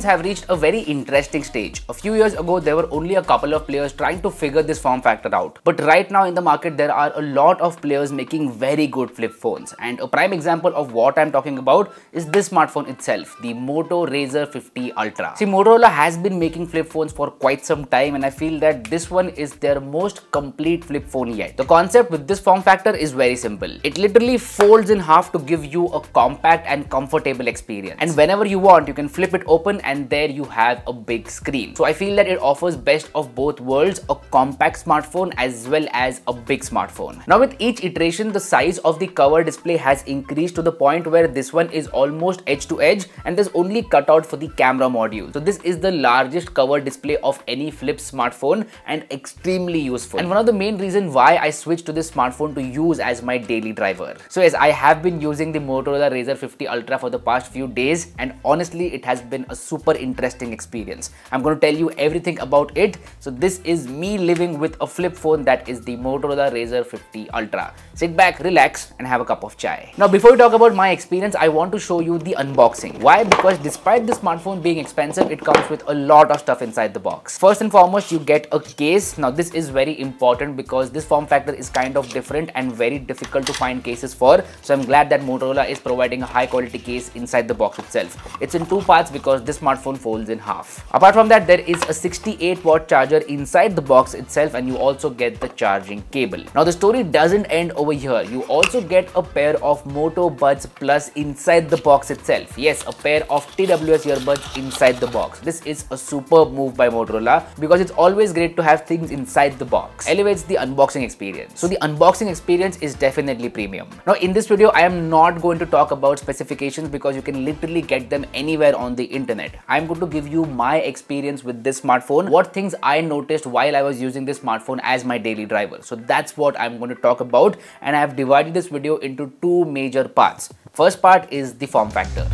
smartphones have reached a very interesting stage. A few years ago, there were only a couple of players trying to figure this form factor out. But right now in the market, there are a lot of players making very good flip phones. And a prime example of what I'm talking about is this smartphone itself, the Moto Razr 50 Ultra. See, Motorola has been making flip phones for quite some time, and I feel that this one is their most complete flip phone yet. The concept with this form factor is very simple. It literally folds in half to give you a compact and comfortable experience. And whenever you want, you can flip it open and there you have a big screen. So I feel that it offers best of both worlds, a compact smartphone as well as a big smartphone. Now with each iteration, the size of the cover display has increased to the point where this one is almost edge to edge and there's only cutout for the camera module. So this is the largest cover display of any flip smartphone and extremely useful. And one of the main reasons why I switched to this smartphone to use as my daily driver. So yes, I have been using the Motorola Razr 50 Ultra for the past few days, and honestly, it has been a super interesting experience. I'm going to tell you everything about it. So this is me living with a flip phone that is the Motorola Razr 50 Ultra. Sit back, relax and have a cup of chai. Now before we talk about my experience, I want to show you the unboxing. Why? Because despite the smartphone being expensive, it comes with a lot of stuff inside the box. First and foremost, you get a case. Now this is very important because this form factor is kind of different and very difficult to find cases for. So I'm glad that Motorola is providing a high quality case inside the box itself. It's in two parts because this smartphone folds in half. Apart from that, there is a 68-watt charger inside the box itself, and you also get the charging cable. Now the story doesn't end over here. You also get a pair of Moto Buds Plus inside the box itself. Yes, a pair of TWS earbuds inside the box. This is a superb move by Motorola because it's always great to have things inside the box. Elevates the unboxing experience. So the unboxing experience is definitely premium. Now in this video, I am not going to talk about specifications because you can literally get them anywhere on the internet. I'm going to give you my experience with this smartphone, what things I noticed while I was using this smartphone as my daily driver. So that's what I'm going to talk about, and I have divided this video into two major parts. First part is the form factor.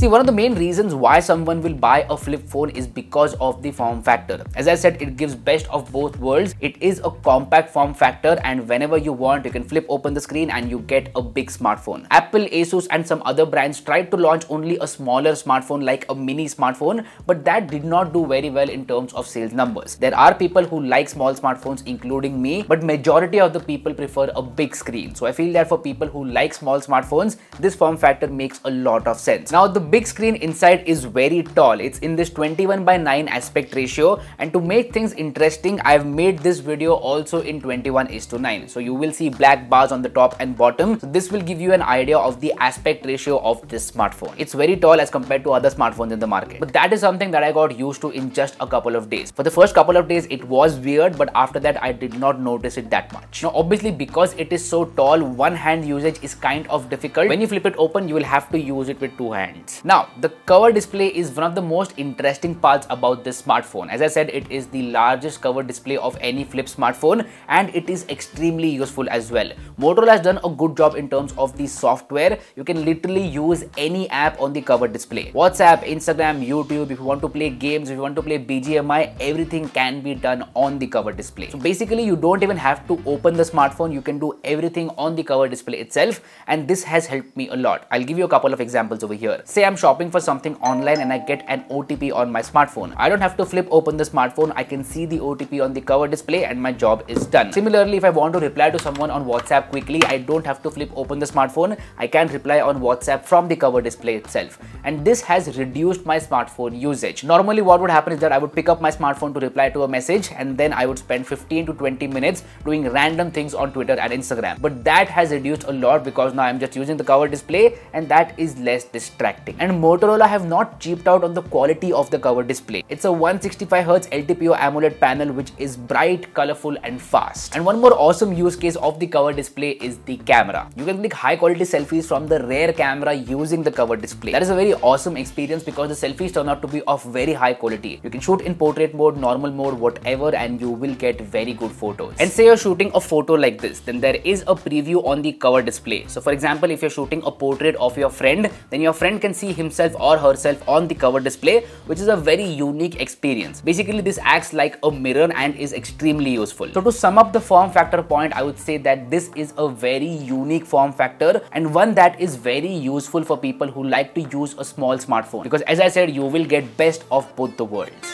See, one of the main reasons why someone will buy a flip phone is because of the form factor. As I said, it gives best of both worlds. It is a compact form factor, and whenever you want, you can flip open the screen and you get a big smartphone. Apple, Asus and some other brands tried to launch only a smaller smartphone like a mini smartphone, but that did not do very well in terms of sales numbers. There are people who like small smartphones, including me, but majority of the people prefer a big screen. So I feel that for people who like small smartphones, this form factor makes a lot of sense. Now the big screen inside is very tall. It's in this 21:9 aspect ratio, and to make things interesting, I've made this video also in 21:9. So you will see black bars on the top and bottom. So this will give you an idea of the aspect ratio of this smartphone. It's very tall as compared to other smartphones in the market. But that is something that I got used to in just a couple of days. For the first couple of days, it was weird, but after that, I did not notice it that much. Now, obviously, because it is so tall, one hand usage is kind of difficult. When you flip it open, you will have to use it with two hands. Now, the cover display is one of the most interesting parts about this smartphone. As I said, it is the largest cover display of any flip smartphone, and it is extremely useful as well. Motorola has done a good job in terms of the software. You can literally use any app on the cover display. WhatsApp, Instagram, YouTube, if you want to play games, if you want to play BGMI, everything can be done on the cover display. So basically, you don't even have to open the smartphone. You can do everything on the cover display itself, and this has helped me a lot. I'll give you a couple of examples over here. Say I'm shopping for something online and I get an OTP on my smartphone. I don't have to flip open the smartphone. I can see the OTP on the cover display and my job is done. Similarly, if I want to reply to someone on WhatsApp quickly, I don't have to flip open the smartphone. I can reply on WhatsApp from the cover display itself. And this has reduced my smartphone usage. Normally, what would happen is that I would pick up my smartphone to reply to a message, and then I would spend 15 to 20 minutes doing random things on Twitter and Instagram. But that has reduced a lot because now I'm just using the cover display, and that is less distracting. And Motorola have not cheaped out on the quality of the cover display. It's a 165Hz LTPO AMOLED panel, which is bright, colorful and fast. And one more awesome use case of the cover display is the camera. You can click high quality selfies from the rear camera using the cover display. That is a very awesome experience because the selfies turn out to be of very high quality. You can shoot in portrait mode, normal mode, whatever, and you will get very good photos. And say you're shooting a photo like this, then there is a preview on the cover display. So for example, if you're shooting a portrait of your friend, then your friend can see see himself or herself on the cover display, which is a very unique experience. Basically, this acts like a mirror and is extremely useful. So to sum up the form factor point, I would say that this is a very unique form factor and one that is very useful for people who like to use a small smartphone, because as I said, you will get best of both the worlds.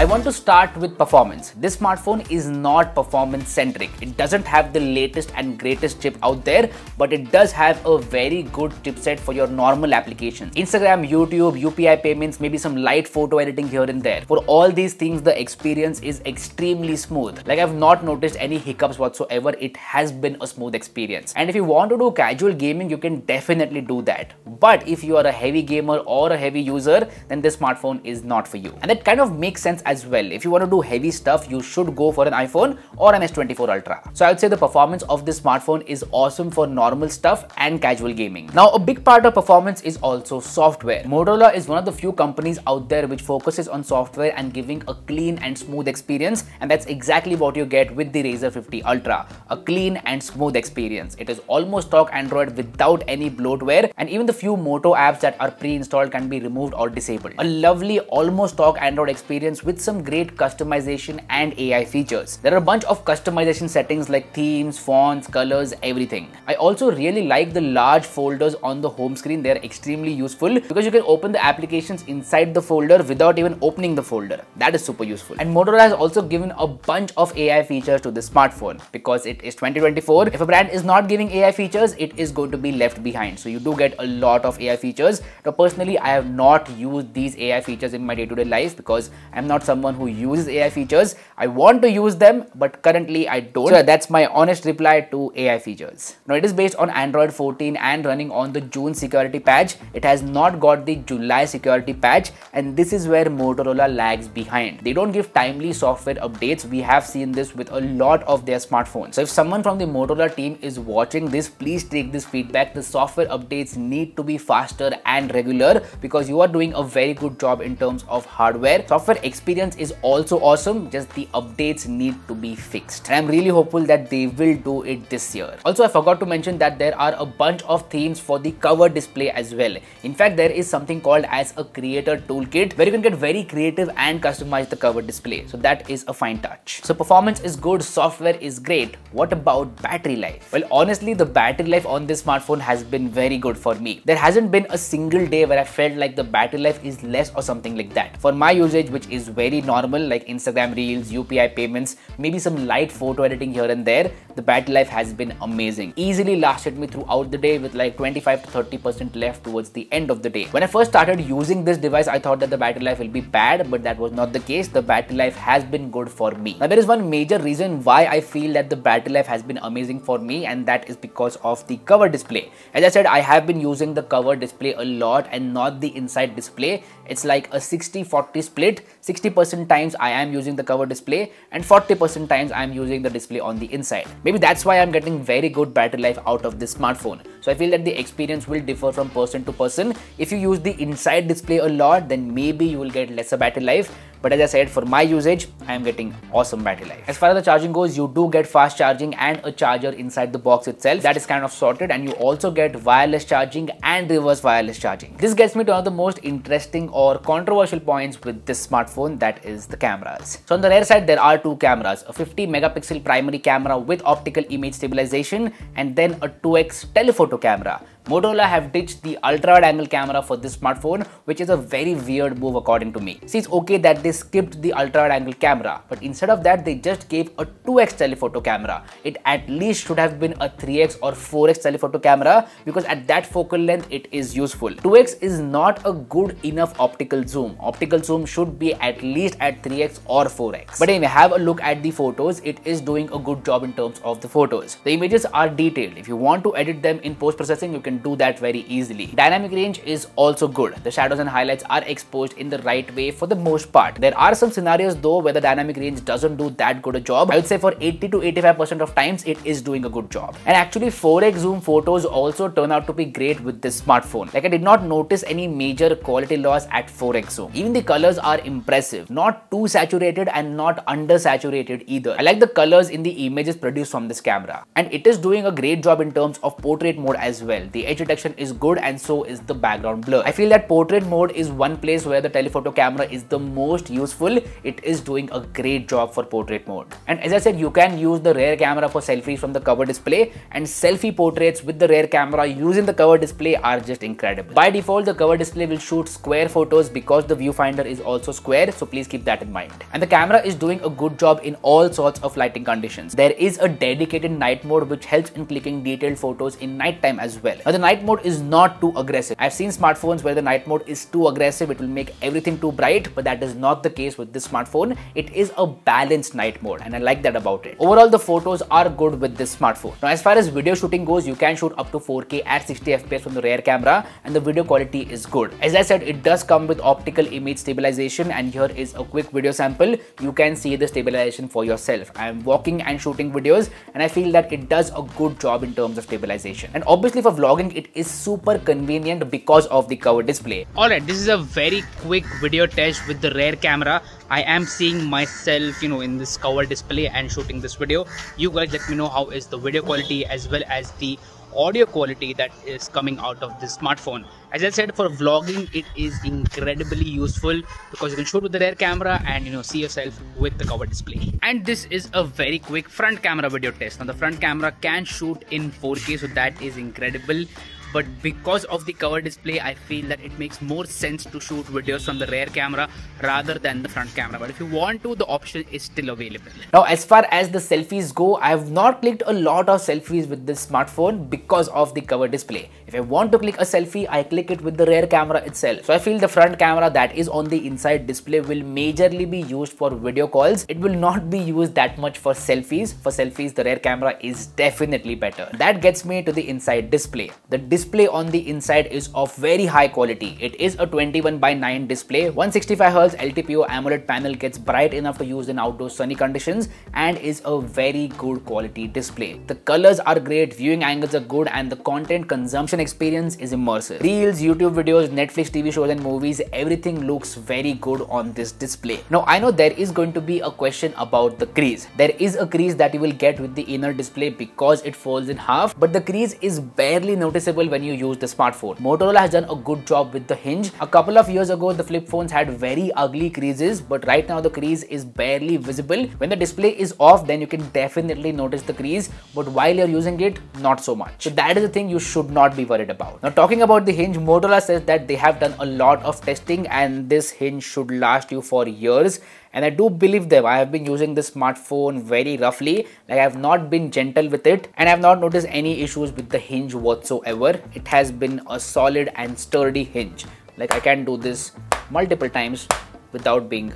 I want to start with performance. This smartphone is not performance centric. It doesn't have the latest and greatest chip out there, but it does have a very good chipset for your normal applications. Instagram, YouTube, UPI payments, maybe some light photo editing here and there. For all these things, the experience is extremely smooth. Like, I've not noticed any hiccups whatsoever. It has been a smooth experience. And if you want to do casual gaming, you can definitely do that. But if you are a heavy gamer or a heavy user, then this smartphone is not for you. And that kind of makes sense as well. If you want to do heavy stuff, you should go for an iPhone or an S24 Ultra. So I would say the performance of this smartphone is awesome for normal stuff and casual gaming. Now, a big part of performance is also software. Motorola is one of the few companies out there which focuses on software and giving a clean and smooth experience, and that's exactly what you get with the Razr 50 Ultra. A clean and smooth experience. It is almost stock Android without any bloatware, and even the few Moto apps that are pre-installed can be removed or disabled. A lovely almost stock Android experience with some great customization and AI features. There are a bunch of customization settings like themes, fonts, colors, everything. I also really like the large folders on the home screen. They're extremely useful because you can open the applications inside the folder without even opening the folder. That is super useful. And Motorola has also given a bunch of AI features to this smartphone because it is 2024. If a brand is not giving AI features, it is going to be left behind. So you do get a lot of AI features. Now, personally, I have not used these AI features in my day-to-day life because I'm not someone who uses AI features. I want to use them, but currently I don't. So that's my honest reply to AI features. Now, it is based on Android 14 and running on the June security patch. It has not got the July security patch, and this is where Motorola lags behind. They don't give timely software updates. We have seen this with a lot of their smartphones. So if someone from the Motorola team is watching this, please take this feedback. The software updates need to be faster and regular because you are doing a very good job in terms of hardware. Software experience is also awesome, just the updates need to be fixed. And I'm really hopeful that they will do it this year. Also, I forgot to mention that there are a bunch of themes for the cover display as well. In fact, there is something called as a creator toolkit where you can get very creative and customize the cover display. So that is a fine touch. So performance is good, software is great. What about battery life? Well, honestly, the battery life on this smartphone has been very good for me. There hasn't been a single day where I felt like the battery life is less or something like that. For my usage, which is very normal, like Instagram reels, UPI payments, maybe some light photo editing here and there, the battery life has been amazing. Easily lasted me throughout the day with like 25 to 30% left towards the end of the day. When I first started using this device, I thought that the battery life will be bad, but that was not the case. The battery life has been good for me. Now, there is one major reason why I feel that the battery life has been amazing for me, and that is because of the cover display. As I said, I have been using the cover display a lot and not the inside display. It's like a 60-40 split. 60% times I am using the cover display and 40% times I am using the display on the inside. Maybe that's why I'm getting very good battery life out of this smartphone. So I feel that the experience will differ from person to person. If you use the inside display a lot, then maybe you will get lesser battery life. But as I said, for my usage, I am getting awesome battery life. As far as the charging goes, you do get fast charging and a charger inside the box itself. That is kind of sorted, and you also get wireless charging and reverse wireless charging. This gets me to one of the most interesting or controversial points with this smartphone, that is the cameras. So on the rear side, there are two cameras, a 50 megapixel primary camera with optical image stabilization and then a 2x telephoto camera. Motorola have ditched the ultra-wide angle camera for this smartphone, which is a very weird move according to me. See, it's okay that they skipped the ultra-wide angle camera, but instead of that, they just gave a 2x telephoto camera. It at least should have been a 3x or 4x telephoto camera because at that focal length, it is useful. 2x is not a good enough optical zoom. Optical zoom should be at least at 3x or 4x. But anyway, have a look at the photos. It is doing a good job in terms of the photos. The images are detailed. If you want to edit them in post-processing, you can do that very easily. Dynamic range is also good. The shadows and highlights are exposed in the right way for the most part. There are some scenarios though where the dynamic range doesn't do that good a job. I would say for 80 to 85% of times it is doing a good job. And actually 4x zoom photos also turn out to be great with this smartphone. Like, I did not notice any major quality loss at 4x zoom. Even the colors are impressive. Not too saturated and not undersaturated either. I like the colors in the images produced from this camera. And it is doing a great job in terms of portrait mode as well. The the edge detection is good and so is the background blur. I feel that portrait mode is one place where the telephoto camera is the most useful. It is doing a great job for portrait mode. And as I said, you can use the rear camera for selfies from the cover display, and selfie portraits with the rear camera using the cover display are just incredible. By default, the cover display will shoot square photos because the viewfinder is also square, so please keep that in mind. And the camera is doing a good job in all sorts of lighting conditions. There is a dedicated night mode which helps in clicking detailed photos in nighttime as well. Now the night mode is not too aggressive. I've seen smartphones where the night mode is too aggressive, it will make everything too bright, but that is not the case with this smartphone. It is a balanced night mode and I like that about it. Overall, the photos are good with this smartphone. Now as far as video shooting goes, you can shoot up to 4K at 60 FPS from the rear camera and the video quality is good. As I said, it does come with optical image stabilization, and here is a quick video sample. You can see the stabilization for yourself. I am walking and shooting videos and I feel that it does a good job in terms of stabilization. And obviously for vlogging, it is super convenient because of the cover display. Alright, this is a very quick video test with the rear camera. I am seeing myself, in this cover display and shooting this video. You guys let me know how is the video quality as well as the audio quality that is coming out of this smartphone. As I said, for vlogging, it is incredibly useful because you can shoot with the rear camera and see yourself with the cover display. And this is a very quick front camera video test. Now the front camera can shoot in 4K, so that is incredible. But because of the cover display, I feel that it makes more sense to shoot videos from the rear camera rather than the front camera. But if you want to, the option is still available. Now, as far as the selfies go, I have not clicked a lot of selfies with this smartphone because of the cover display. If I want to click a selfie, I click it with the rear camera itself. So I feel the front camera that is on the inside display will majorly be used for video calls. It will not be used that much for selfies. For selfies, the rear camera is definitely better. That gets me to the inside display. The display on the inside is of very high quality. It is a 21:9 display. 165Hz LTPO AMOLED panel gets bright enough to use in outdoor sunny conditions and is a very good quality display. The colors are great, viewing angles are good, and the content consumption experience is immersive. Reels, YouTube videos, Netflix TV shows and movies, everything looks very good on this display. Now I know there is going to be a question about the crease. There is a crease that you will get with the inner display because it folds in half, but the crease is barely noticeable when you use the smartphone. Motorola has done a good job with the hinge. A couple of years ago, the flip phones had very ugly creases, but right now the crease is barely visible. When the display is off, then you can definitely notice the crease, but while you're using it, not so much. So that is the thing you should not be worried about. Now talking about the hinge, Motorola says that they have done a lot of testing and this hinge should last you for years. And I do believe them. I have been using this smartphone very roughly. Like I have not been gentle with it and I have not noticed any issues with the hinge whatsoever. It has been a solid and sturdy hinge. Like I can do this multiple times without being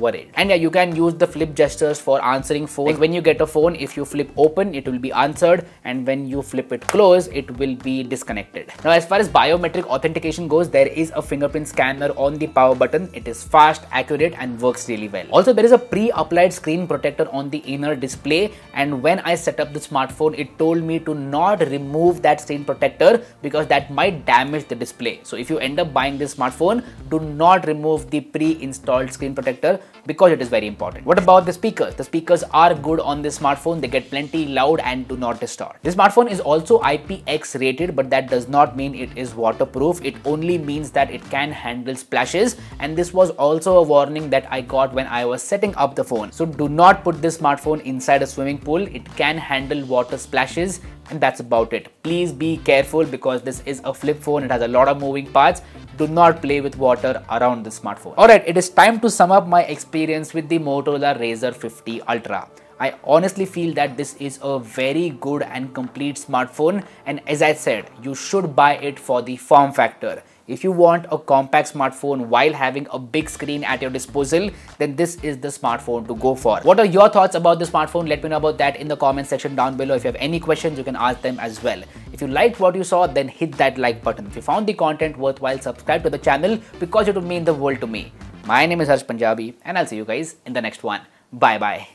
worried. And yeah, you can use the flip gestures for answering phones. Like when you get a phone, if you flip open, it will be answered, and when you flip it close, it will be disconnected. Now as far as biometric authentication goes, there is a fingerprint scanner on the power button. It is fast, accurate and works really well. Also, there is a pre-applied screen protector on the inner display, and when I set up the smartphone, it told me to not remove that screen protector because that might damage the display. So if you end up buying this smartphone, do not remove the pre-installed screen protector because it is very important. What about the speakers? The speakers are good on this smartphone. They get plenty, loud and do not distort. This smartphone is also IPX rated, but that does not mean it is waterproof. It only means that it can handle splashes, and this was also a warning that I got when I was setting up the phone. So do not put this smartphone inside a swimming pool. It can handle water splashes. And that's about it. Please be careful because this is a flip phone. It has a lot of moving parts. Do not play with water around the smartphone. Alright, it is time to sum up my experience with the Motorola Razr 50 Ultra. I honestly feel that this is a very good and complete smartphone, and as I said, you should buy it for the form factor. If you want a compact smartphone while having a big screen at your disposal, then this is the smartphone to go for. What are your thoughts about the smartphone? Let me know about that in the comment section down below. If you have any questions, you can ask them as well. If you liked what you saw, then hit that like button. If you found the content worthwhile, subscribe to the channel because it would mean the world to me. My name is Harsh Punjabi and I'll see you guys in the next one. Bye bye.